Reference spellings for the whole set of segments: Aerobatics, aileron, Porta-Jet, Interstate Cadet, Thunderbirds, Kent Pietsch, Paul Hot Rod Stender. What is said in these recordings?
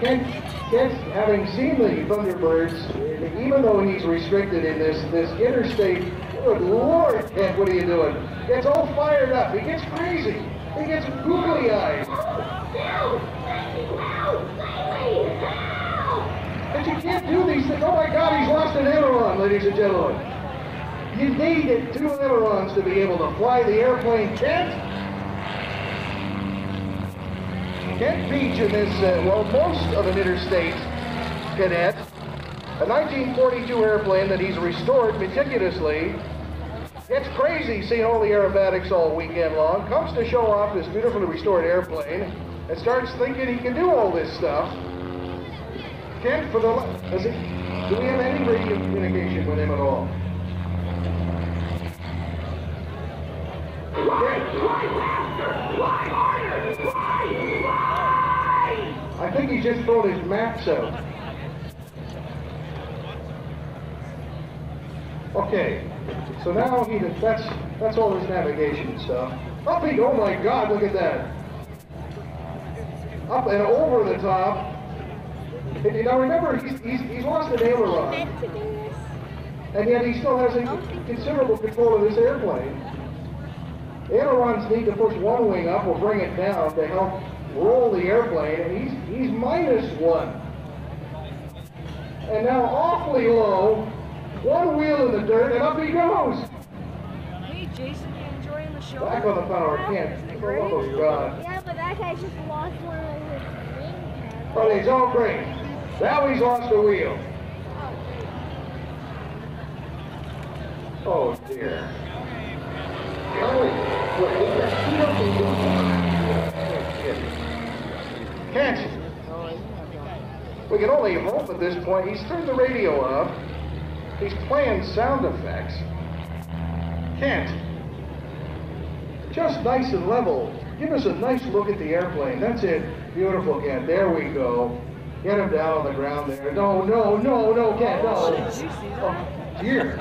Kent, having seen the Thunderbirds, even though he's restricted in this interstate, good Lord, Kent, what are you doing? Gets all fired up. He gets crazy. He gets googly-eyed. But you can't do these things. Oh, my God, he's lost an aileron, ladies and gentlemen. You need two ailerons to be able to fly the airplane, Kent. Kent Pietsch in this, well, most of an Interstate Cadet, a 1942 airplane that he's restored meticulously, gets crazy seeing all the aerobatics all weekend long, comes to show off this beautifully restored airplane, and starts thinking he can do all this stuff. Kent, for the do we have any radio communication with him at all? I think he just pulled his maps out. Okay, so now he that's all his navigation stuff. Up he, oh my God, look at that! Up and over the top. And, you know, remember he's lost an aileron, and yet he still has a considerable control of this airplane. Ailerons need to push one wing up or bring it down to help roll the airplane, and he's -1. And now awfully low, one wheel in the dirt, and up he goes. Hey Jason, you enjoying the show? Back on the power, Kent. Oh God. Yeah, but that guy just lost one of his wings. But he's all great. Now he's lost the wheel. Oh dear. Kent, we can only hope at this point. He's turned the radio up. He's playing sound effects. Kent, just nice and level. Give us a nice look at the airplane. That's it. Beautiful, Kent. There we go. Get him down on the ground there. No, no, no, no, Kent, no. Oh, dear.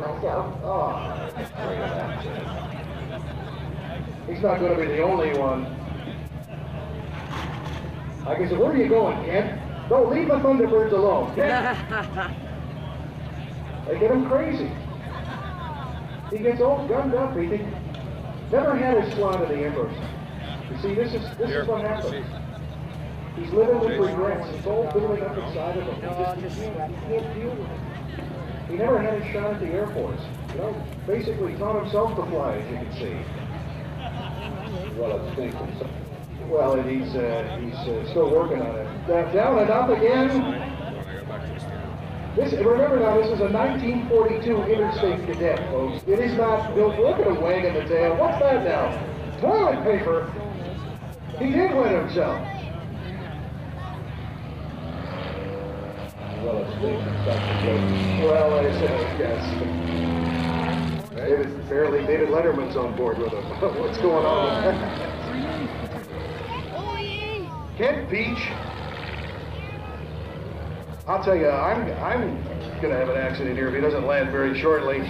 Myself. Oh. He's not going to be the only one. I can say, where are you going, Kent? Don't leave the Thunderbirds alone, Kent. They get him crazy. He gets all gunned up. He never had a slot of the embers. You see, this is what happens. He's living with regrets. It's all building up inside of him. He can't deal with it. He never had a shot at the Air Force. You know, basically taught himself to fly, as you can see. Well, I think. Well, and he's still working on it. Down and up again. This, remember now, this is a 1942 Interstate Cadet, folks. It is not built. Look at him wagging the tail. What's that now? Toilet paper. He did win himself. Well, I said, yes. David Letterman's on board with him. What's going on? Kent Pietsch. I'll tell you, I'm gonna have an accident here if he doesn't land very shortly.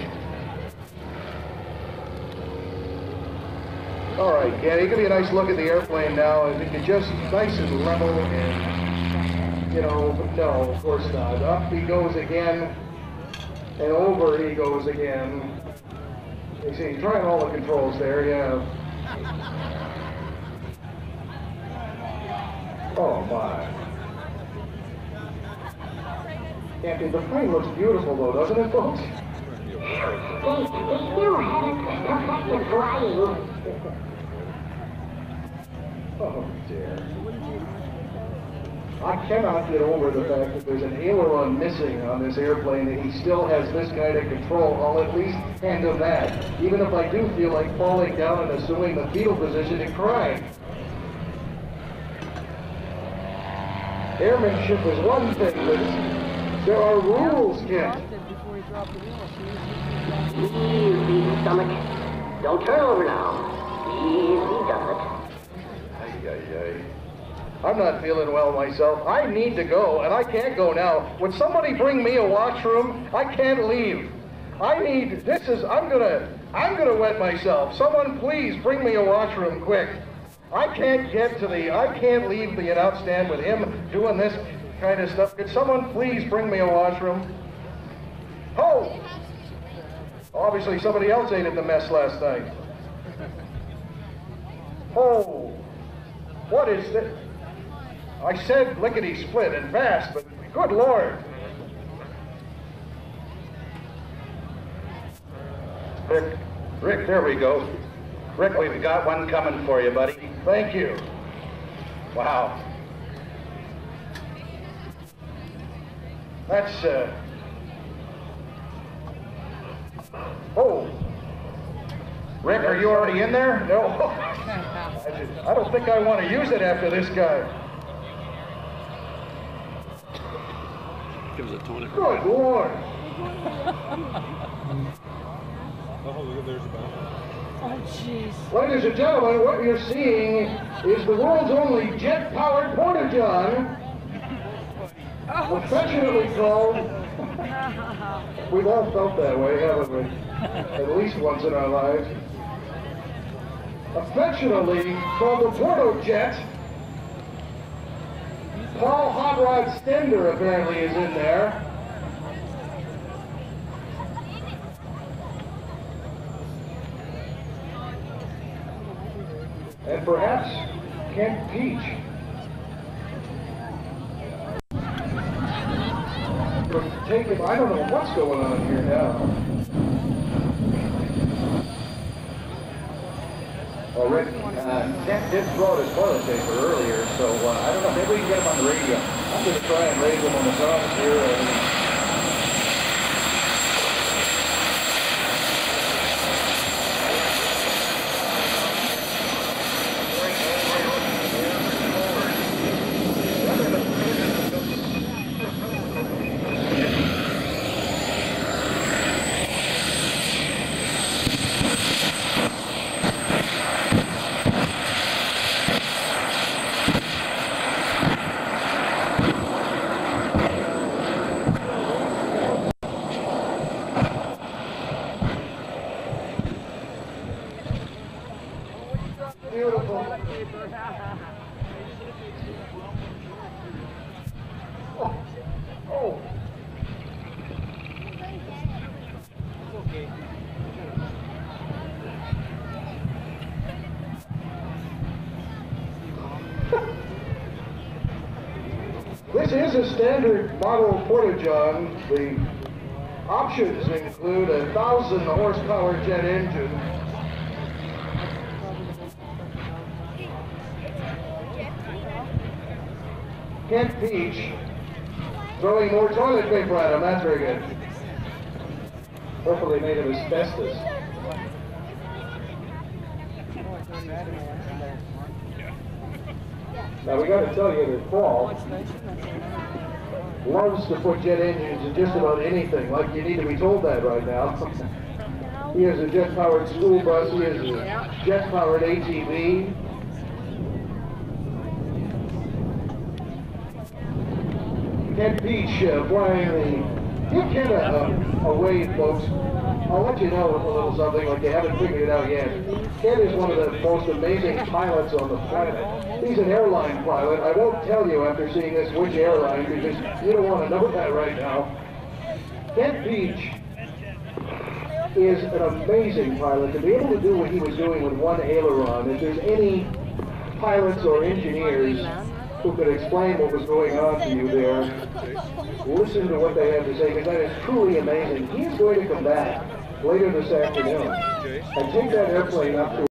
All right, yeah, you give me a nice look at the airplane now. If you could just nice and level and. You know, but no, of course not. Up he goes again, and over he goes again. You see, he's trying all the controls there, yeah. Oh, my. Anthony, the plane looks beautiful, though, doesn't it, folks? They still haven't perfected flying. Oh, dear. I cannot get over the fact that there's an aileron missing on this airplane and he still has this kind of control. I'll at least hand him that, even if I do feel like falling down and assuming the fetal position and crying. Airmanship is one thing, but there are rules, Kent. Easy, stomach. Don't turn over now. Easy, stomach. Ay, ay, ay. I'm not feeling well myself. I need to go, and I can't go now. Would somebody bring me a washroom? I can't leave. I need, this is, I'm gonna I'm gonna wet myself. Someone please bring me a washroom quick. I can't leave the out stand with him doing this kind of stuff. Could someone please bring me a washroom? Oh! Obviously somebody else ate at the mess last night. Oh! What is this? I said lickety split and fast, but good Lord! Rick, there we go. Rick, we've got one coming for you, buddy. Thank you. Wow. That's, Oh! Rick, are you already in there? No. I don't think I want to use it after this guy. Give us a toilet. Good Lord! Oh, look, there's a bathroom. Oh, jeez. Ladies and gentlemen, what you're seeing is the world's only jet-powered Porta-Jet, affectionately called... We've all felt that way, haven't we? At least once in our lives. Affectionately called the Porta-Jet. Paul Hot Rod Stender apparently is in there. And perhaps Kent Pietsch. I don't know what's going on here now. Oh, Rick. Kent did throw his toilet paper earlier, so I don't know, maybe we can get him on the radio. I'm going to try and raise him on the songs here. This is a standard model Porta-Jet. The options include a 1,000-horsepower jet engine. Kent Pietsch throwing more toilet paper at him. That's very good. Hopefully made of asbestos. Now we got to tell you that Paul loves to put jet engines in just about anything. Like, you need to be told that right now. He has a jet-powered school bus. He has a jet-powered ATV. Kent Pietsch flying the... Give Kent a wave, folks. I'll let you know a little something, like you haven't figured it out yet. Kent is one of the most amazing pilots on the planet. He's an airline pilot. I won't tell you after seeing this which airline, because you don't want to know that right now. Kent Pietsch is an amazing pilot. To be able to do what he was doing with one aileron, if there's any pilots or engineers who could explain what was going on to you there, listen to what they have to say, because that is truly amazing. He is going to come back later this afternoon and take that airplane up to